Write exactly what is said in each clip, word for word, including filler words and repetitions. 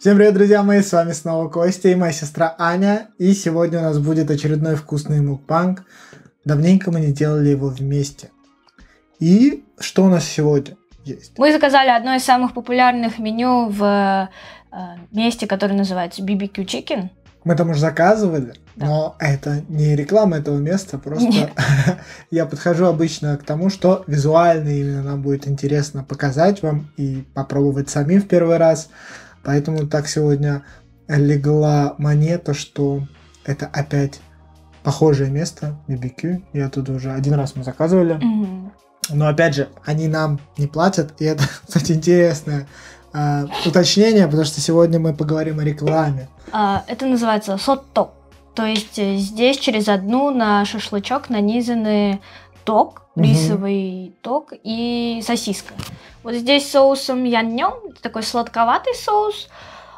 Всем привет, друзья мои, с вами снова Костя и моя сестра Аня. И сегодня у нас будет очередной вкусный мукбанг. Давненько мы не делали его вместе. И что у нас сегодня есть? Мы заказали одно из самых популярных меню в э, месте, которое называется би би кью Chicken. Мы там уже заказывали, да. Но это не реклама этого места, просто я подхожу обычно к тому, что визуально именно нам будет интересно показать вам и попробовать самим в первый раз. Поэтому так сегодня легла монета, что это опять похожее место, би би кью. Я тут уже один раз мы заказывали. Mm-hmm. Но опять же, они нам не платят, и это, кстати, интересное э, уточнение, потому что сегодня мы поговорим о рекламе. А, это называется сот-ток. То есть здесь через одну на шашлычок нанизаны ток, рисовый mm-hmm. ток и сосиска. Вот здесь соусом яньнём, такой сладковатый соус,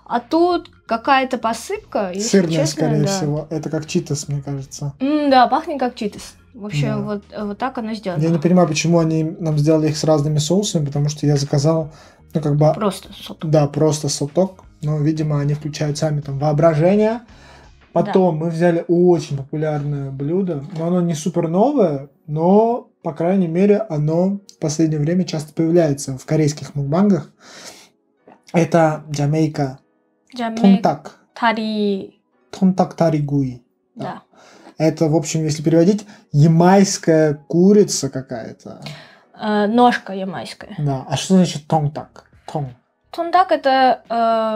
а тут какая-то посыпка. Сырная, честно, скорее да. всего. Это как читос, мне кажется. Mm, да, пахнет как читос. Вообще, да. вот, вот так оно сделано. Я не понимаю, почему они нам сделали их с разными соусами, потому что я заказал, ну, как бы... Просто соток. Да, просто соток. Но, видимо, они включают сами там воображение. Потом да. мы взяли очень популярное блюдо, но оно не супер новое, но, по крайней мере, оно в последнее время часто появляется в корейских мукбангах. Это Джамейка. Тунтак. Тари. Тунтак таригуи. Да. Это, в общем, если переводить, ямайская курица какая-то. Э, ножка ямайская. Да. А что значит тунтак? Тун. Тунтак это...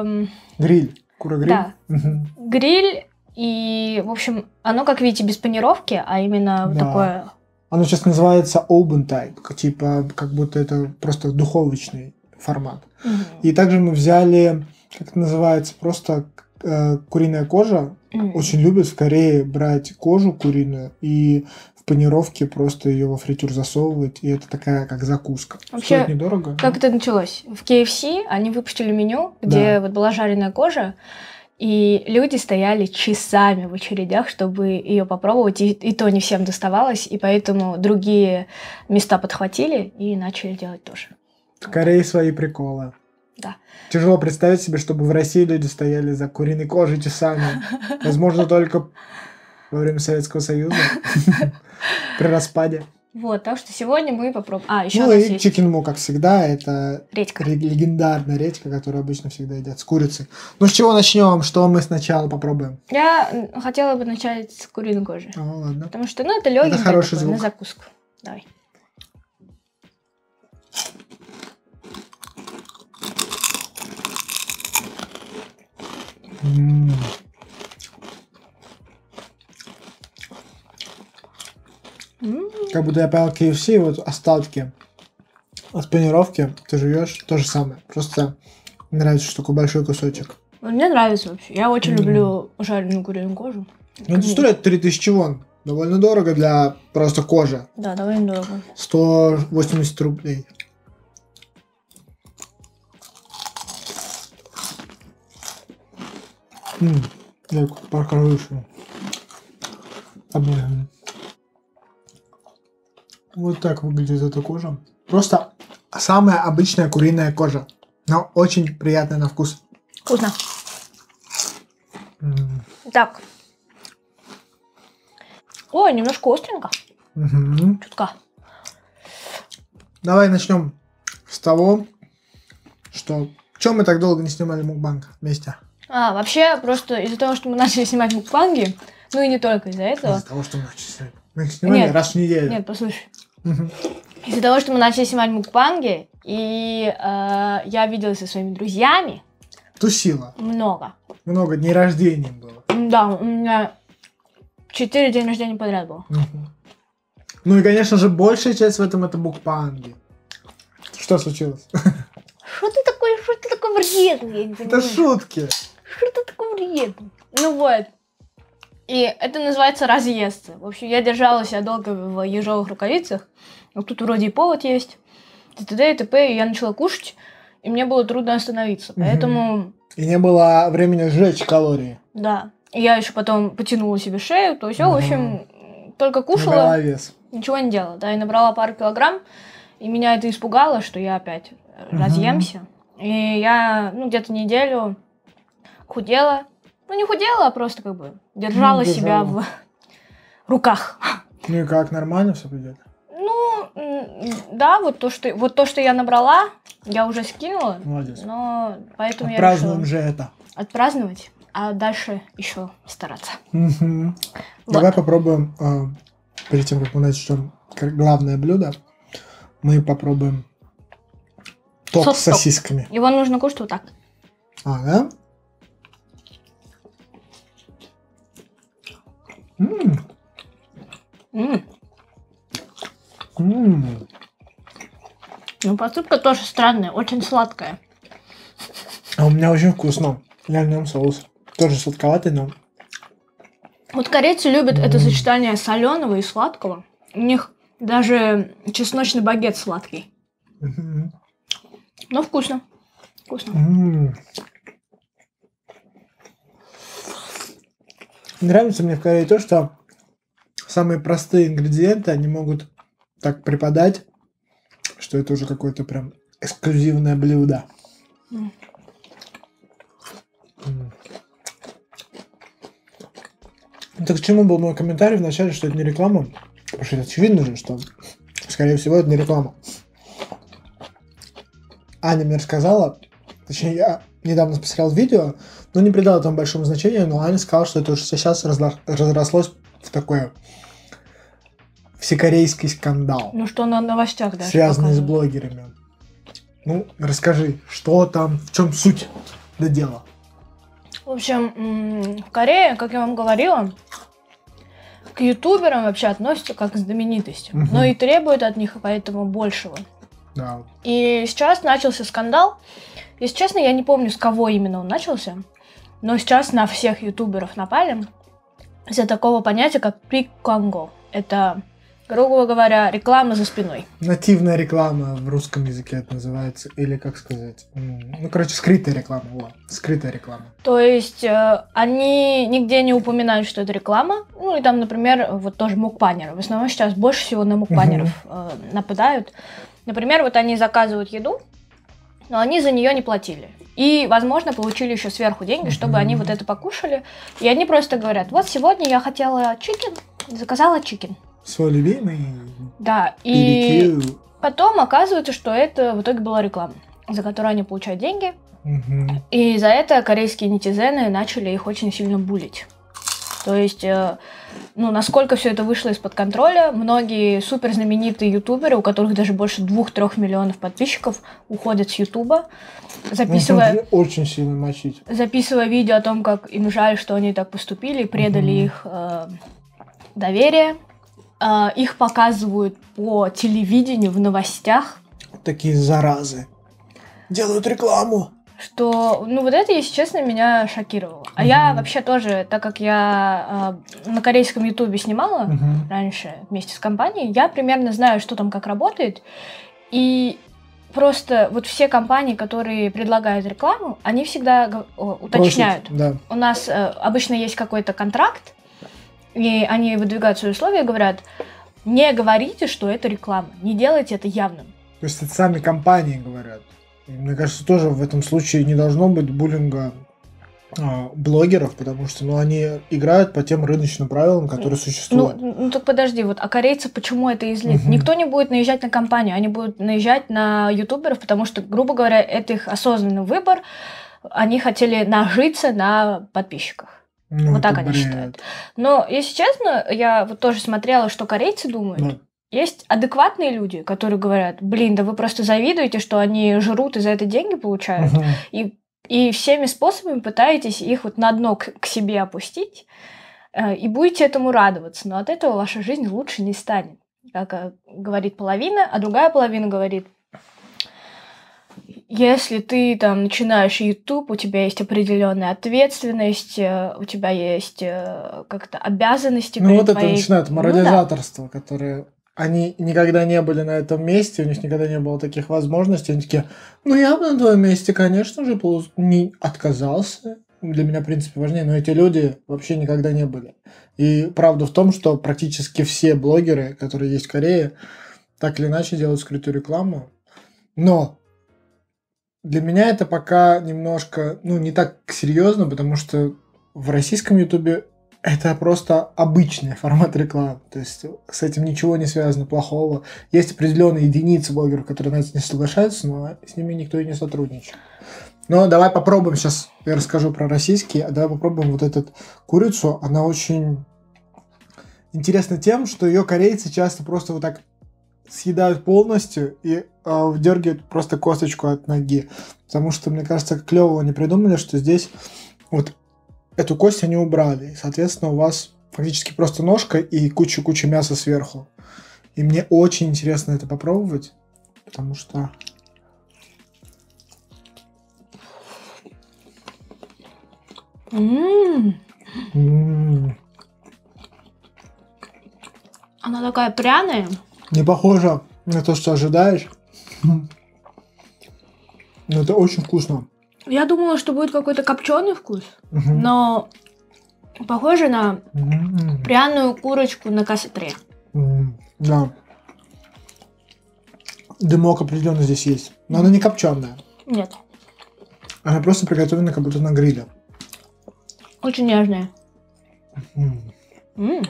Эм... Гриль. Кура-гриль. Да. Гриль. И, в общем, оно, как видите, без панировки, а именно да. такое... Оно сейчас называется open type, типа, как будто это просто духовочный формат. Mm-hmm. И также мы взяли, как это называется, просто э, куриная кожа. Mm-hmm. Очень любят в Корее брать кожу куриную и в панировке просто ее во фритюр засовывать. И это такая, как закуска. Вообще, стоит недорого. Как это началось? В кей эф си они выпустили меню, где да. вот была жареная кожа. И люди стояли часами в очередях, чтобы ее попробовать, и, и то не всем доставалось, и поэтому другие места подхватили и начали делать тоже. В Корее свои приколы. Да. Тяжело представить себе, чтобы в России люди стояли за куриной кожей часами. Возможно, только во время Советского Союза, при распаде. Вот, так что сегодня мы попробуем. А, еще ну и есть... чикенму, как всегда, это редька. Легендарная редька, которую обычно всегда едят с курицей. Ну, с чего начнем? Что мы сначала попробуем? Я хотела бы начать с куриной кожи. О, ладно. Потому что, ну, это легенькое на закуску. Давай. М-м-м. Как будто я поел кей эф си, вот остатки от панировки ты жуешь то же самое. Просто мне нравится, что такой большой кусочек. Мне нравится вообще. Я очень mm. люблю жареную куриную кожу. Ну, это стоит три тысячи вон. Довольно дорого для просто кожи. Да, довольно дорого. сто восемьдесят рублей. Ммм, я покажу еще. Обмеженно. Вот так выглядит эта кожа. Просто самая обычная куриная кожа. Но очень приятная на вкус. Вкусно. Mm. Так. Ой, немножко остренько. Mm-hmm. Чутка. Давай начнем с того, что... Чем мы так долго не снимали мукбанг вместе? А, вообще, просто из-за того, что мы начали снимать мукбанги, ну и не только из-за этого. Из-за того, что мы начали снимать. Мы их снимали нет, раз в неделю. Нет, послушай. Из-за того, что мы начали снимать мукбанги, и э, я виделась со своими друзьями. Тусила. Много. Много дней рождения было. Да, у меня четыре дня рождения подряд было. Угу. Ну и, конечно же, большая часть в этом это мукбанги. Что случилось? Что ты такой, что ты такой вредный? Это шутки. Что ты такой вредный? Ну вот. И это называется разъезд. В общем, я держалась я долго в ежовых рукавицах. Но тут вроде и повод есть. И т.д. и т.п. И я начала кушать, и мне было трудно остановиться. Поэтому... И не было времени сжечь калории. Да. И я еще потом потянула себе шею. То есть, в общем, только кушала. Набрала вес. Ничего не делала. Да, и набрала пару килограмм. И меня это испугало, что я опять разъемся. И я, ну, где-то неделю худела. Ну, не худела, а просто как бы держала, ну, держала. себя в руках. Ну и как, нормально все придет? Ну, да, вот то, что, вот то, что я набрала, я уже скинула. Молодец. Но поэтому Отпразднуем я решила же это. Отпраздновать, а дальше еще стараться. Угу. Вот. Давай попробуем, э, перед тем, как мы начнем главное блюдо, мы попробуем топ Сос, с сосисками. Топ. Его нужно кушать вот так. А, да? Ммм. Ммм. Ммм. Ну, посыпка тоже странная, очень сладкая. А у меня очень вкусно. Я в нем соус. Тоже сладковатый, но... Вот корейцы любят это сочетание соленого и сладкого. У них даже чесночный багет сладкий. Но вкусно. Вкусно. М-м. Нравится мне в Корее то, что самые простые ингредиенты, они могут так преподать, что это уже какое-то прям эксклюзивное блюдо. М-м. Это к чему был мой комментарий в начале, что это не реклама? Потому что очевидно же, что, скорее всего, это не реклама. Аня мне рассказала, точнее, я недавно посмотрел видео, но не придал этому большому значению, но Аня сказала, что это уже сейчас разрослось в такой всекорейский скандал. Ну что, на новостях, да? Связанный с блогерами. Ну, расскажи, что там, в чем суть до дела? В общем, в Корее, как я вам говорила, к ютуберам вообще относятся как к знаменитостям, угу. но и требуют от них поэтому большего. Да. И сейчас начался скандал. Если честно, я не помню, с кого именно он начался, но сейчас на всех ютуберов напали из-за такого понятия, как приконго. Это, грубо говоря, реклама за спиной. Нативная реклама в русском языке это называется, или как сказать, ну, короче, скрытая реклама, вот, скрытая реклама. То есть э, они нигде не упоминают, что это реклама, ну и там, например, вот тоже мукбанеры, в основном сейчас больше всего на мукбанеров э, нападают. Например, вот они заказывают еду, но они за нее не платили. И, возможно, получили еще сверху деньги, чтобы они вот это покушали. И они просто говорят, вот сегодня я хотела чикен, заказала чикен. Свой любимый. Да, и би би кью. Потом оказывается, что это в итоге была реклама, за которую они получают деньги. Угу. И за это корейские нетизены начали их очень сильно булить. То есть, ну, насколько все это вышло из-под контроля, многие суперзнаменитые ютуберы, у которых даже больше двух-трёх миллионов подписчиков, уходят с ютуба, записывая, очень сильно мочить. записывая видео о том, как им жаль, что они так поступили, предали угу. их э, доверие. Э, их показывают по телевидению, в новостях. Такие заразы. Делают рекламу. Что, ну вот это, если честно, меня шокировало. А mm-hmm. я вообще тоже, так как я э, на корейском ютубе снимала mm-hmm. раньше вместе с компанией, я примерно знаю, что там как работает. И просто вот все компании, которые предлагают рекламу, они всегда о, уточняют. Просит, да. У нас э, обычно есть какой-то контракт, и они выдвигают свои условия и говорят, не говорите, что это реклама, не делайте это явным. То есть это сами компании говорят. Мне кажется, тоже в этом случае не должно быть буллинга а, блогеров, потому что ну, они играют по тем рыночным правилам, которые существуют. Ну, ну так подожди, вот, а корейцы почему это излит? Угу. Никто не будет наезжать на компанию, они будут наезжать на ютуберов, потому что, грубо говоря, это их осознанный выбор, они хотели нажиться на подписчиках. Ну, вот так они бред. считают. Но, если честно, я вот тоже смотрела, что корейцы думают. Да. Есть адекватные люди, которые говорят, блин, да вы просто завидуете, что они жрут и за это деньги получают. Uh-huh. И, и всеми способами пытаетесь их вот на дно к, к себе опустить. Э, и будете этому радоваться. Но от этого ваша жизнь лучше не станет. Как э, говорит половина, а другая половина говорит, если ты там начинаешь ютуб, у тебя есть определенная ответственность, у тебя есть э, как-то обязанности. Ну вот это твоей... начинает морализаторство, ну, да. которое... Они никогда не были на этом месте, у них никогда не было таких возможностей. Они такие, ну я бы на твоем месте, конечно же, не отказался. Для меня, в принципе, важнее. Но эти люди вообще никогда не были. И правда в том, что практически все блогеры, которые есть в Корее, так или иначе делают скрытую рекламу. Но Для меня это пока немножко, ну, не так серьезно, потому что в российском Ютубе это просто обычный формат рекламы. То есть с этим ничего не связано плохого. Есть определенные единицы блогеров, которые на это не соглашаются, но с ними никто и не сотрудничает. Но давай попробуем сейчас, я расскажу про российский, а давай попробуем вот эту курицу. Она очень интересна тем, что ее корейцы часто просто вот так съедают полностью и э, вдергивают просто косточку от ноги. Потому что, мне кажется, клевого не придумали, что здесь вот эту кость они убрали. И, соответственно, у вас фактически просто ножка и куча-куча мяса сверху. И мне очень интересно это попробовать, потому что... Mm. Mm. Она такая пряная. Не похожа на то, что ожидаешь. Но это очень вкусно. Я думала, что будет какой-то копченый вкус, uh-huh. но похоже на mm-hmm. пряную курочку на костре. Mm-hmm. Да. Дымок определенно здесь есть. Но mm-hmm. она не копченая. Нет. Она просто приготовлена как будто на гриле. Очень нежная. Mm-hmm. Mm.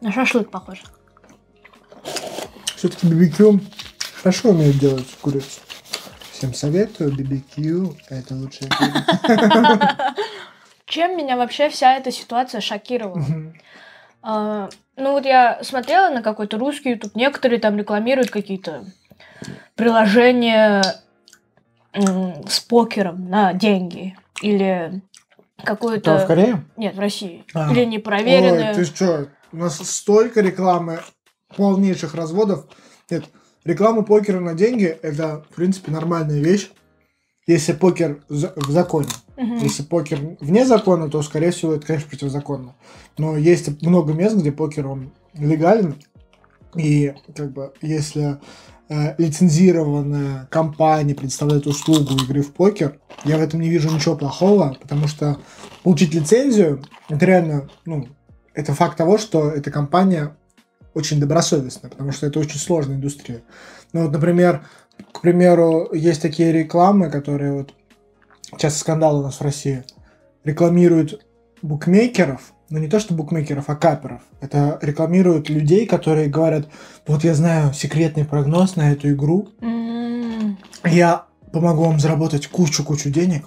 На шашлык похоже. Все-таки би би кью хорошо умеет делать курицу. Всем советую, би би кью это лучшее. Чем меня вообще вся эта ситуация шокировала? Ну вот я смотрела на какой-то русский YouTube, некоторые там рекламируют какие-то приложения с покером на деньги или какую-то. В Корее? Нет, в России. Или непроверенные. Ой, ты что? У нас столько рекламы полнейших разводов. Нет. Реклама покера на деньги – это, в принципе, нормальная вещь, если покер в законе. Uh-huh. Если покер вне закона, то, скорее всего, это, конечно, противозаконно. Но есть много мест, где покер, он легален. И, как бы, если э, лицензированная компания предоставляет услугу игры в покер, я в этом не вижу ничего плохого, потому что получить лицензию – это реально, ну, это факт того, что эта компания очень добросовестно, потому что это очень сложная индустрия. Ну вот, например, к примеру, есть такие рекламы, которые вот сейчас скандал у нас в России, рекламируют букмекеров, но не то что букмекеров, а каперов. Это рекламируют людей, которые говорят: вот я знаю секретный прогноз на эту игру, mm. я помогу вам заработать кучу-кучу денег,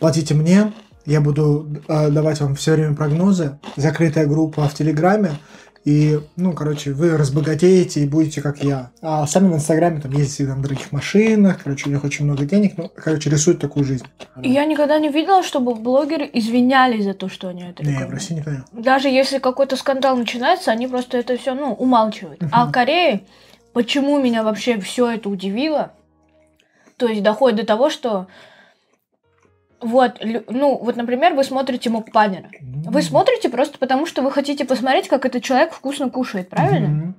платите мне, я буду э, давать вам все время прогнозы, закрытая группа в Телеграме, и, ну, короче, вы разбогатеете и будете как я. А сами в Инстаграме там ездите на дорогих машинах, короче, у них очень много денег, ну, короче, рисуют такую жизнь. Я никогда не видела, чтобы блогеры извинялись за то, что они это рекламируют. Не, в России никогда. Даже если какой-то скандал начинается, они просто это все, ну, умалчивают. Uh-huh. А в Корее, почему меня вообще все это удивило, то есть доходит до того, что... Вот, ну, вот, например, вы смотрите мукбанера. Mm-hmm. Вы смотрите просто потому, что вы хотите посмотреть, как этот человек вкусно кушает, правильно? Mm-hmm.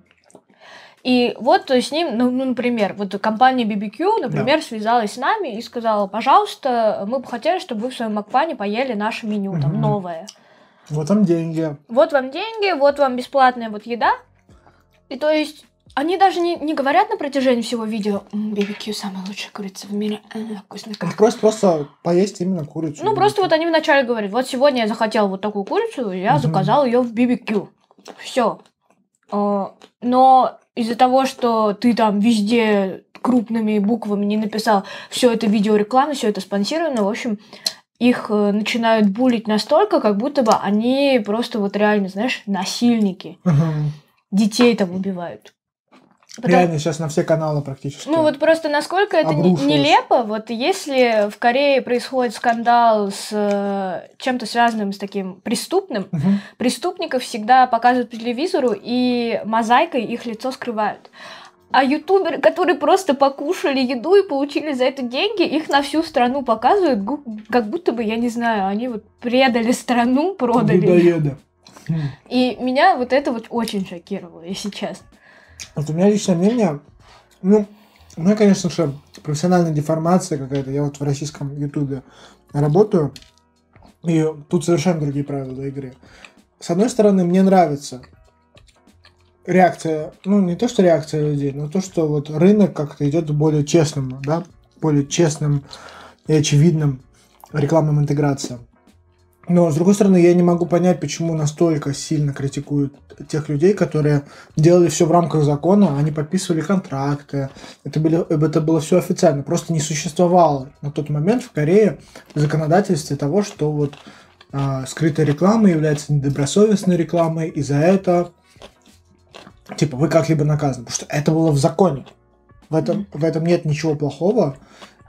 И вот с ним, ну, ну, например, вот компания би би кью, например, yeah. связалась с нами и сказала: пожалуйста, мы бы хотели, чтобы вы в своем мукбане поели наше меню, mm-hmm. там, новое. Вот вам деньги. Вот вам деньги, вот вам бесплатная вот еда. И то есть... Они даже не, не говорят на протяжении всего видео: би би кью самая лучшая курица в мире, вкусно как. Просто, просто поесть именно курицу. Ну, просто вот они вначале говорят: вот сегодня я захотел вот такую курицу, я угу. заказал ее в би би кью. Все. Но из-за того, что ты там везде крупными буквами не написал, все это видеореклама, все это спонсировано, в общем, их начинают булить настолько, как будто бы они просто вот реально, знаешь, насильники. Угу. Детей там убивают. Потому... Реально сейчас на все каналы практически. Ну вот просто насколько это нелепо, вот если в Корее происходит скандал с э, чем-то связанным с таким преступным, угу. преступников всегда показывают по телевизору и мозаикой их лицо скрывают. А ютуберы, которые просто покушали еду и получили за это деньги, их на всю страну показывают, как будто бы, я не знаю, они вот предали страну, продали. Людоеды. И меня вот это вот очень шокировало, если честно. Вот у меня личное мнение, ну, у меня, конечно же, профессиональная деформация какая-то, я вот в российском ютубе работаю, и тут совершенно другие правила игры. С одной стороны, мне нравится реакция, ну не то, что реакция людей, но то, что вот рынок как-то идет более честным, да, более честным и очевидным рекламным интеграциям. Но, с другой стороны, я не могу понять, почему настолько сильно критикуют тех людей, которые делали все в рамках закона, они подписывали контракты, это, были, это было все официально. Просто не существовало на тот момент в Корее в законодательстве того, что вот э, скрытая реклама является недобросовестной рекламой, и за это типа вы как-либо наказаны. Потому что это было в законе. В этом, в этом нет ничего плохого.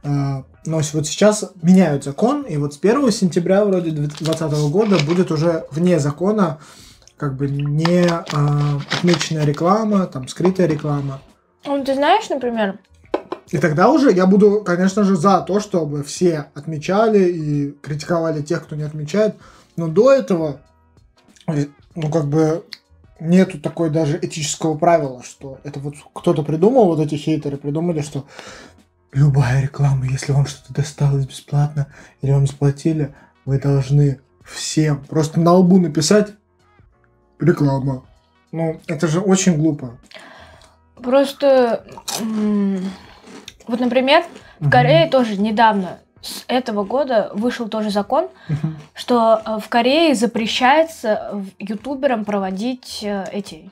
Но вот сейчас меняют закон, и вот с первого сентября вроде двадцатого года будет уже вне закона как бы не а, отмеченная реклама, там скрытая реклама. Ну, ты знаешь, например? И тогда уже я буду, конечно же, за то, чтобы все отмечали и критиковали тех, кто не отмечает. Но до этого, ну как бы нету такой даже этического правила, что это вот кто-то придумал, вот эти хейтеры придумали, что любая реклама, если вам что-то досталось бесплатно или вам заплатили, вы должны всем просто на лбу написать «реклама». Ну, это же очень глупо. Просто, вот, например, в угу. Корее тоже недавно, с этого года, вышел тоже закон, угу. что в Корее запрещается ютуберам проводить эти...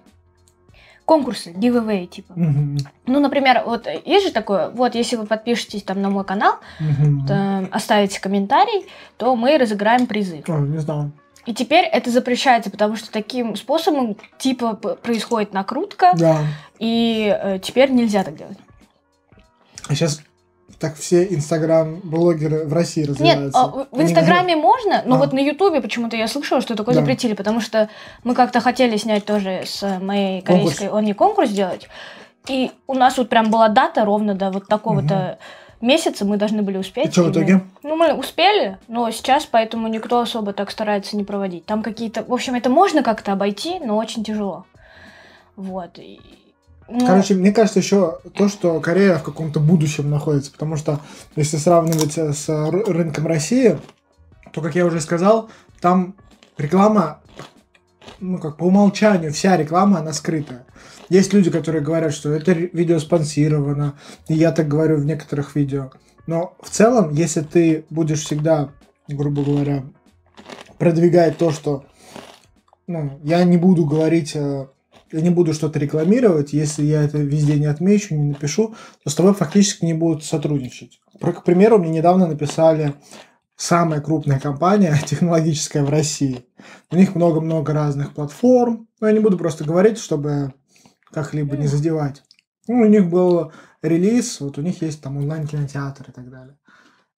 конкурсы, giveaway, типа. Mm-hmm. Ну, например, вот есть же такое, вот если вы подпишетесь там на мой канал, mm-hmm. то, оставите комментарий, то мы разыграем призы. Oh, не знаю. И теперь это запрещается, потому что таким способом типа происходит накрутка, yeah. и э, теперь нельзя так делать. А сейчас так все инстаграм-блогеры в России развиваются. Нет, в инстаграме они... можно, но а. вот на ютубе почему-то я слышала, что такое да. запретили, потому что мы как-то хотели снять тоже с моей корейской, он не конкурс делать, и у нас вот прям была дата ровно до вот такого-то угу. месяца, мы должны были успеть. И что в итоге? Мы, ну, мы успели, но сейчас поэтому никто особо так старается не проводить. Там какие-то, в общем, это можно как-то обойти, но очень тяжело. Вот, и... Короче, мне кажется, еще то, что Корея в каком-то будущем находится, потому что, если сравнивать с рынком России, то, как я уже сказал, там реклама, ну, как по умолчанию, вся реклама, она скрытая. Есть люди, которые говорят, что это видео спонсировано, и я так говорю в некоторых видео. Но в целом, если ты будешь всегда, грубо говоря, продвигать то, что, ну, я не буду говорить... Я не буду что-то рекламировать, если я это везде не отмечу, не напишу, то с тобой фактически не будут сотрудничать. К примеру, мне недавно написали самая крупная компания технологическая в России. У них много-много разных платформ, но я не буду просто говорить, чтобы как-либо не задевать. Ну, у них был релиз, вот у них есть там онлайн-кинотеатр и так далее.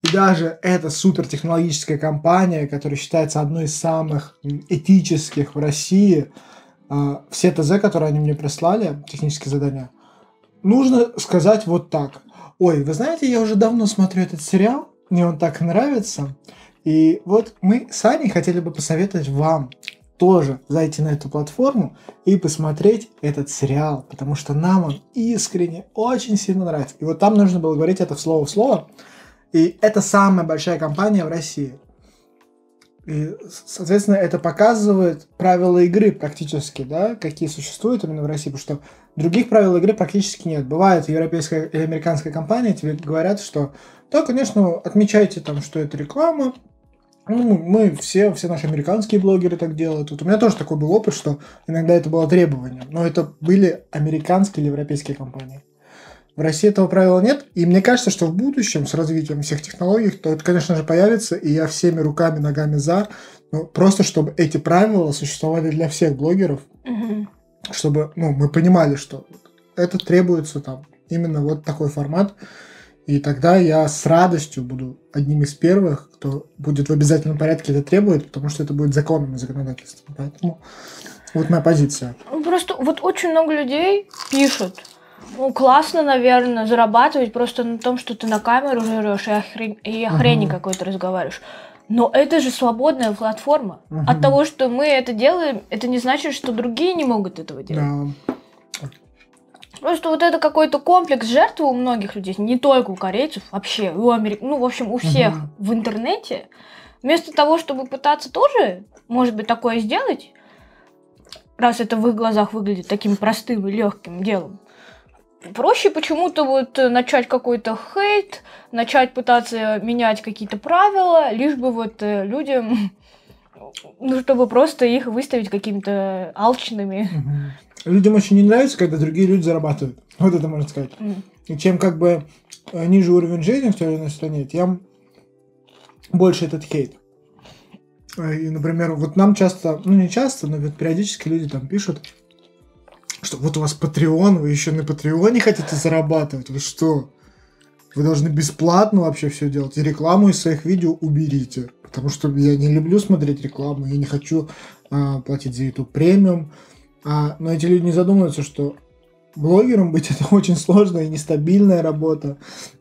И даже эта супертехнологическая компания, которая считается одной из самых этических в России, Uh, все ТЗ, которые они мне прислали, технические задания, нужно сказать вот так. Ой, вы знаете, я уже давно смотрю этот сериал, мне он так нравится, и вот мы с Аней хотели бы посоветовать вам тоже зайти на эту платформу и посмотреть этот сериал, потому что нам он искренне очень сильно нравится. И вот там нужно было говорить это в слово в слово, и это самая большая компания в России. И, соответственно, это показывает правила игры практически, да, какие существуют именно в России, потому что других правил игры практически нет. Бывает, европейская или американская компания тебе говорят, что да, конечно, отмечайте там, что это реклама, ну, мы все, все наши американские блогеры так делают. Вот у меня тоже такой был опыт, что иногда это было требование, но это были американские или европейские компании. В России этого правила нет, и мне кажется, что в будущем с развитием всех технологий, то это, конечно же, появится, и я всеми руками, ногами за, ну, просто чтобы эти правила существовали для всех блогеров, угу. чтобы, ну, мы понимали, что это требуется там именно вот такой формат, и тогда я с радостью буду одним из первых, кто будет в обязательном порядке это требовать, потому что это будет законом и законодательством, поэтому вот моя позиция. Просто вот очень много людей пишут. Ну, классно, наверное, зарабатывать просто на том, что ты на камеру жрешь и о хрени, и о хрени uh-huh. какой-то разговариваешь. Но это же свободная платформа. Uh-huh. От того, что мы это делаем, это не значит, что другие не могут этого делать. Yeah. Просто вот это какой-то комплекс жертвы у многих людей, не только у корейцев, вообще, у америк... ну, в общем, у всех uh-huh. в интернете. Вместо того, чтобы пытаться тоже, может быть, такое сделать, раз это в их глазах выглядит таким простым и легким делом. Проще почему-то вот начать какой-то хейт, начать пытаться менять какие-то правила, лишь бы вот людям, ну, чтобы просто их выставить какими-то алчными. Угу. Людям очень не нравится, когда другие люди зарабатывают. Вот это можно сказать. Mm. И чем как бы ниже уровень жизни в той или иной стране, тем больше этот хейт. И, например, вот нам часто, ну не часто, но вот периодически люди там пишут, что вот у вас Patreon, вы еще на Патреоне хотите зарабатывать, вы что? Вы должны бесплатно вообще все делать. И рекламу из своих видео уберите. Потому что я не люблю смотреть рекламу, я не хочу а, платить за YouTube премиум. А, но эти люди не задумываются, что блогером быть это очень сложная и нестабильная работа.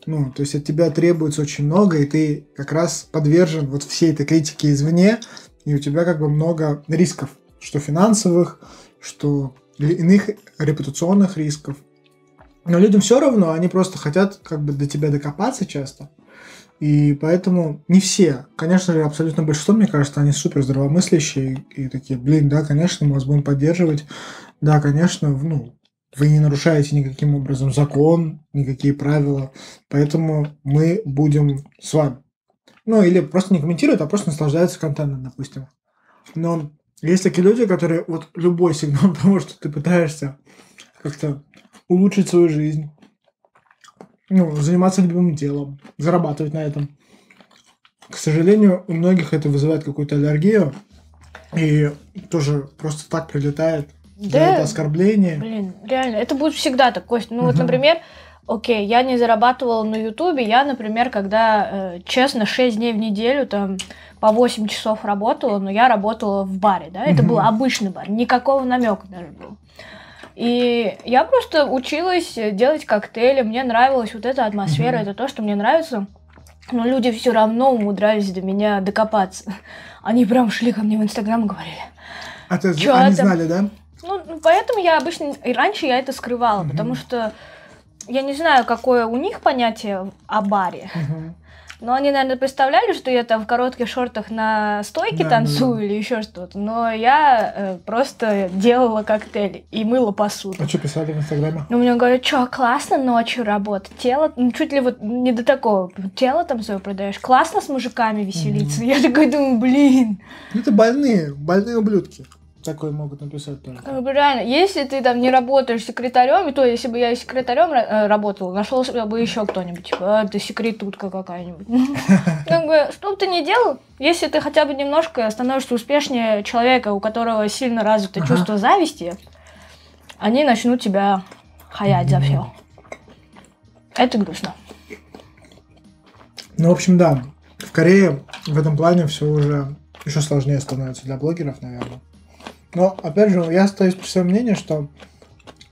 Ну, то есть от тебя требуется очень много, и ты как раз подвержен вот всей этой критике извне, и у тебя как бы много рисков, что финансовых, что иных репутационных рисков. Но людям все равно, они просто хотят как бы до тебя докопаться часто. И поэтому не все, конечно же, абсолютно большинство, мне кажется, они супер здравомыслящие и такие, блин, да, конечно, мы вас будем поддерживать, да, конечно, ну, вы не нарушаете никаким образом закон, никакие правила, поэтому мы будем с вами. Ну, или просто не комментируют, а просто наслаждаются контентом, допустим. Но есть такие люди, которые вот любой сигнал того, что ты пытаешься как-то улучшить свою жизнь, ну, заниматься любимым делом, зарабатывать на этом. К сожалению, у многих это вызывает какую-то аллергию, и тоже просто так прилетает, да, да, это оскорбление. Блин, реально, это будет всегда так, Кость. Ну, угу. Вот, например, окей, я не зарабатывала на Ютубе, я, например, когда, э, честно, шесть дней в неделю, там, по восемь часов работала, но я работала в баре, да, это угу. был обычный бар, никакого намека даже было. И я просто училась делать коктейли, мне нравилась вот эта атмосфера, mm-hmm. это то, что мне нравится. Но люди все равно умудрялись до меня докопаться. Они прям шли ко мне в Instagram и говорили. А ты, чё, они это... знали, да? Ну, поэтому я обычно... И раньше я это скрывала, mm-hmm. потому что я не знаю, какое у них понятие о баре. Mm-hmm. Но они, наверное, представляли, что я там в коротких шортах на стойке да, танцую да. или еще что-то. Но я э, просто делала коктейли и мыла посуду. А что писали в Инстаграме? Ну, мне говорят, что классно ночью работать, тело, ну, чуть ли вот не до такого, тело там свое продаешь, классно с мужиками веселиться. Mm-hmm. Я такой думаю, блин. Это больные, больные ублюдки. Такое могут написать только. Ну, реально, если ты там не работаешь секретарем, и то, если бы я секретарем работала, нашелся бы еще кто-нибудь, типа, а, ты секретутка какая-нибудь. Как бы, что бы ты ни делал, если ты хотя бы немножко становишься успешнее человека, у которого сильно развито чувство зависти, они начнут тебя хаять за все. Это грустно. Ну, в общем, да, в Корее в этом плане все уже еще сложнее становится для блогеров, наверное. Но, опять же, я остаюсь при своем мнении, что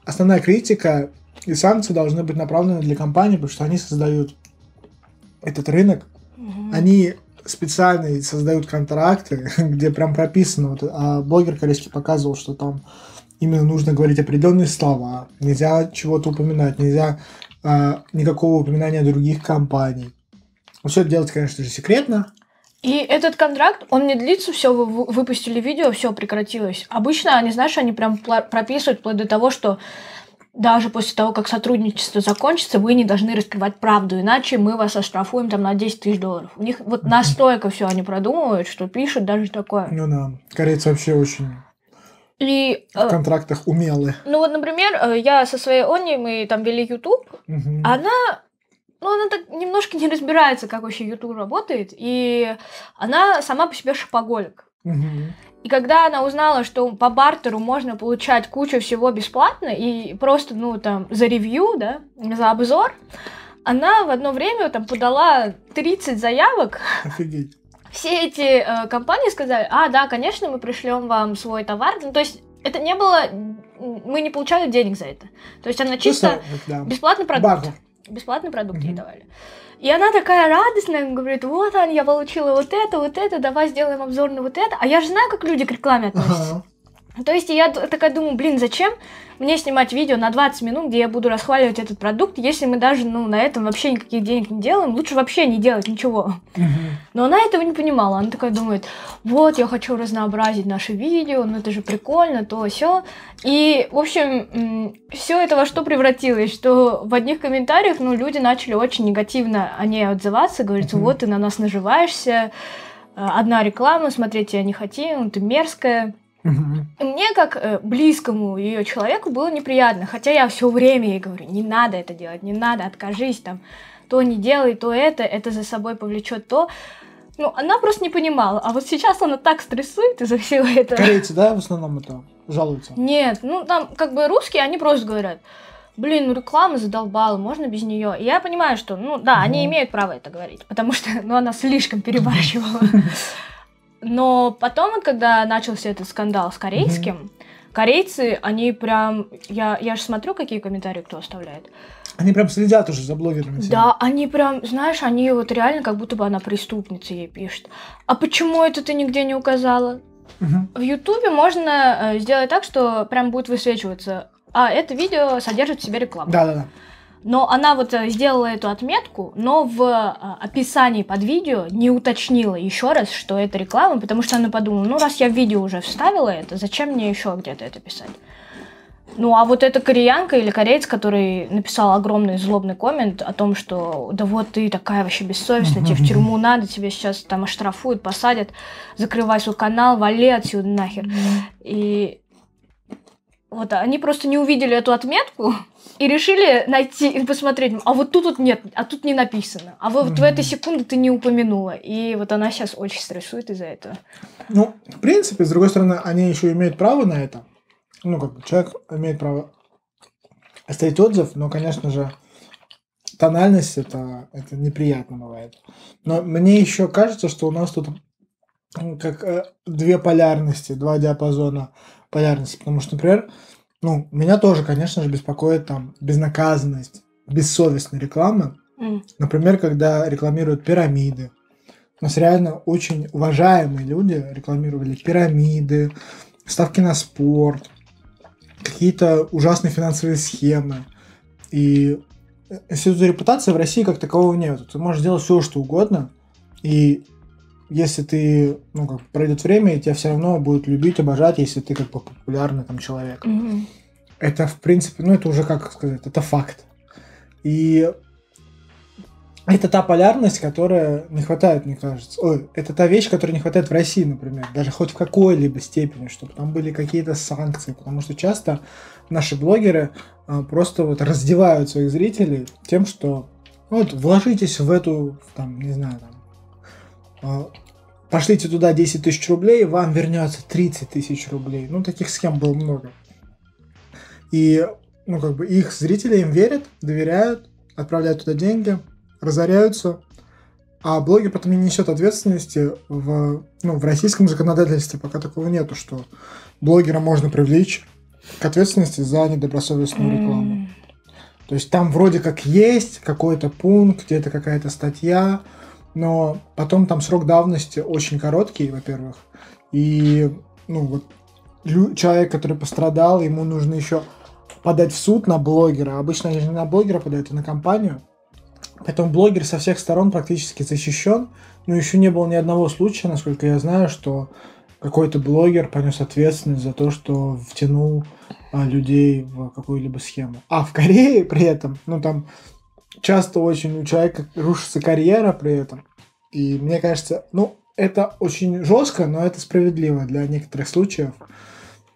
основная критика и санкции должны быть направлены для компаний, потому что они создают этот рынок, угу. они специально создают контракты, где прям прописано, вот, а блогер корейский показывал, что там именно нужно говорить определенные слова, нельзя чего-то упоминать, нельзя а, никакого упоминания других компаний. Все это делать, конечно же, секретно. И этот контракт, он не длится, все, вы выпустили видео, все прекратилось. Обычно они, знаешь, они прям прописывают вплоть до того, что даже после того, как сотрудничество закончится, вы не должны раскрывать правду, иначе мы вас оштрафуем там на десять тысяч долларов. У них вот настолько все они продумывают, что пишут даже такое. Ну да, корейцы вообще очень... И, в контрактах умелые. Ну вот, например, я со своей Оней, мы там вели YouTube, угу. а она... Ну, она так немножко не разбирается, как вообще YouTube работает, и она сама по себе шопоголик. Mm-hmm. И когда она узнала, что по бартеру можно получать кучу всего бесплатно, и просто, ну, там, за ревью, да, за обзор, она в одно время там подала тридцать заявок. Офигеть. Все эти э, компании сказали, а, да, конечно, мы пришлем вам свой товар. Ну, то есть это не было, мы не получали денег за это. То есть она чисто да. бесплатный продукт. Бартер. Бесплатный продукт ей давали. И она такая радостная, говорит, вот, Ань, я получила вот это, вот это, давай сделаем обзор на вот это. А я же знаю, как люди к рекламе относятся. Ага. То есть я такая думаю, блин, зачем мне снимать видео на двадцать минут, где я буду расхваливать этот продукт, если мы даже, ну, на этом вообще никаких денег не делаем, лучше вообще не делать ничего. Угу. Но она этого не понимала, она такая думает, вот, я хочу разнообразить наши видео, ну это же прикольно, то, сё. И, в общем, все это во что превратилось, что в одних комментариях, ну, люди начали очень негативно о ней отзываться, говорится, угу. вот, ты на нас наживаешься, одна реклама, смотреть я не хотим, ты мерзкая. И мне, как близкому ее человеку, было неприятно, хотя я все время ей говорю, не надо это делать, не надо, откажись, там, то не делай, то это, это за собой повлечет то. Ну, она просто не понимала, а вот сейчас она так стрессует из-за всего этого. Корейцы, да, в основном это жалуются? Нет, ну, там, как бы русские, они просто говорят, блин, ну реклама задолбала, можно без нее. И я понимаю, что, ну, да, они имеют право это говорить, потому что, ну, она слишком перебарщивала. Но потом, вот, когда начался этот скандал с корейским, mm-hmm. корейцы, они прям... Я, я же смотрю, какие комментарии кто оставляет. Они прям следят уже за блогерами. Да, они прям, знаешь, они вот реально, как будто бы она преступница, ей пишет. А почему это ты нигде не указала? Mm-hmm. В Ютубе можно сделать так, что прям будет высвечиваться. А это видео содержит в себе рекламу. Да-да-да. Но она вот сделала эту отметку, но в описании под видео не уточнила еще раз, что это реклама, потому что она подумала, ну раз я в видео уже вставила это, зачем мне еще где-то это писать? Ну а вот эта кореянка или кореец, который написал огромный злобный коммент о том, что да вот ты такая вообще бессовестная, тебе в тюрьму надо, тебе сейчас там оштрафуют, посадят, закрывай свой канал, вали отсюда нахер. И... Вот, они просто не увидели эту отметку и решили найти и посмотреть. А вот тут вот нет, а тут не написано. А вот mm-hmm. в этой секунду ты не упомянула. И вот она сейчас очень стрессует из-за этого. Ну, в принципе, с другой стороны, они еще имеют право на это. Ну, как бы человек имеет право оставить отзыв, но, конечно же, тональность это, это неприятно бывает. Но мне еще кажется, что у нас тут как две полярности, два диапазона. Полярности, потому что, например, ну, меня тоже, конечно же, беспокоит там безнаказанность, бессовестная реклама. Mm. Например, когда рекламируют пирамиды. У нас реально очень уважаемые люди рекламировали пирамиды, ставки на спорт, какие-то ужасные финансовые схемы. И института репутации в России как такового нет. Ты можешь делать все, что угодно, и если ты, ну, как пройдет время, и тебя все равно будут любить, обожать, если ты как бы популярный там человек. Mm-hmm. Это, в принципе, ну, это уже, как сказать, это факт. И это та полярность, которая не хватает, мне кажется. Ой, это та вещь, которой не хватает в России, например, даже хоть в какой-либо степени, чтобы там были какие-то санкции, потому что часто наши блогеры а, просто вот раздевают своих зрителей тем, что вот вложитесь в эту, там, не знаю, там, пошлите туда десять тысяч рублей, вам вернется тридцать тысяч рублей. Ну, таких схем было много. И, ну, как бы их зрители им верят, доверяют, отправляют туда деньги, разоряются. А блогер потом не несет ответственности в, ну, в российском законодательстве. Пока такого нету, что блогера можно привлечь к ответственности за недобросовестную рекламу. То есть там вроде как есть какой-то пункт, где-то какая-то статья, но потом там срок давности очень короткий, во-первых. И, ну, вот человек, который пострадал, ему нужно еще подать в суд на блогера. Обычно они не на блогера подают, а на компанию. Поэтому блогер со всех сторон практически защищен. Но еще не было ни одного случая, насколько я знаю, что какой-то блогер понес ответственность за то, что втянул а, людей в какую-либо схему. А в Корее при этом, ну, там... Часто очень у человека рушится карьера при этом. И мне кажется, ну, это очень жестко, но это справедливо для некоторых случаев.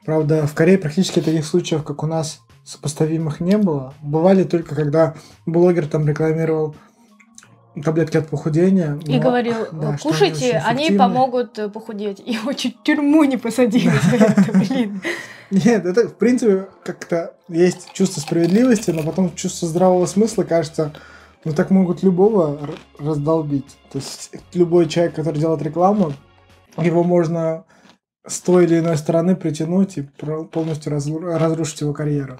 Правда, в Корее практически таких случаев, как у нас, сопоставимых не было. Бывали только, когда блогер там рекламировал таблетки от похудения. И но, говорил, да, кушайте, они, они помогут похудеть. Его чуть в тюрьму не посадили. Блин. Нет, это, в принципе, как-то есть чувство справедливости, но потом чувство здравого смысла, кажется, ну так могут любого раздолбить. То есть любой человек, который делает рекламу, его можно с той или иной стороны притянуть и полностью разрушить его карьеру.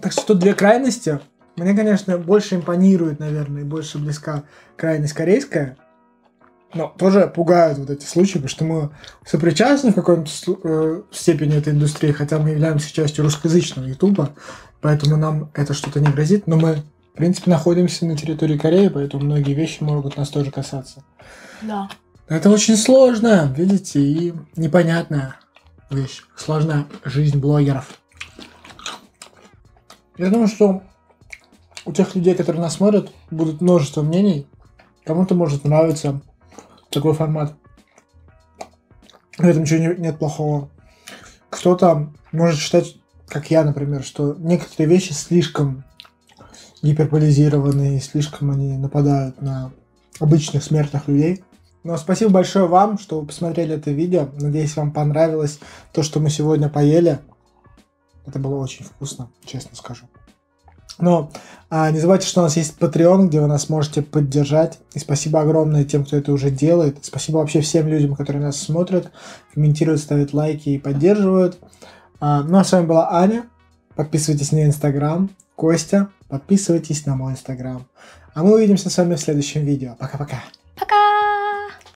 Так что тут две крайности. Мне, конечно, больше импонирует, наверное, и больше близка крайность корейская. Но тоже пугают вот эти случаи, потому что мы сопричастны в какой-то э, степени этой индустрии, хотя мы являемся частью русскоязычного Ютуба, поэтому нам это что-то не грозит, но мы, в принципе, находимся на территории Кореи, поэтому многие вещи могут нас тоже касаться. Да. Это очень сложная, видите, и непонятная вещь. Сложная жизнь блогеров. Я думаю, что у тех людей, которые нас смотрят, будут множество мнений. Кому-то может нравиться такой формат. В этом ничего нет плохого. Кто-то может считать, как я, например, что некоторые вещи слишком гиперполизированы, слишком они нападают на обычных смертных людей. Но спасибо большое вам, что вы посмотрели это видео. Надеюсь, вам понравилось то, что мы сегодня поели. Это было очень вкусно, честно скажу. Но а, не забывайте, что у нас есть Patreon, где вы нас можете поддержать. И спасибо огромное тем, кто это уже делает. Спасибо вообще всем людям, которые нас смотрят, комментируют, ставят лайки и поддерживают. А, ну а с вами была Аня. Подписывайтесь на Instagram. Костя, подписывайтесь на мой Instagram. А мы увидимся с вами в следующем видео. Пока-пока.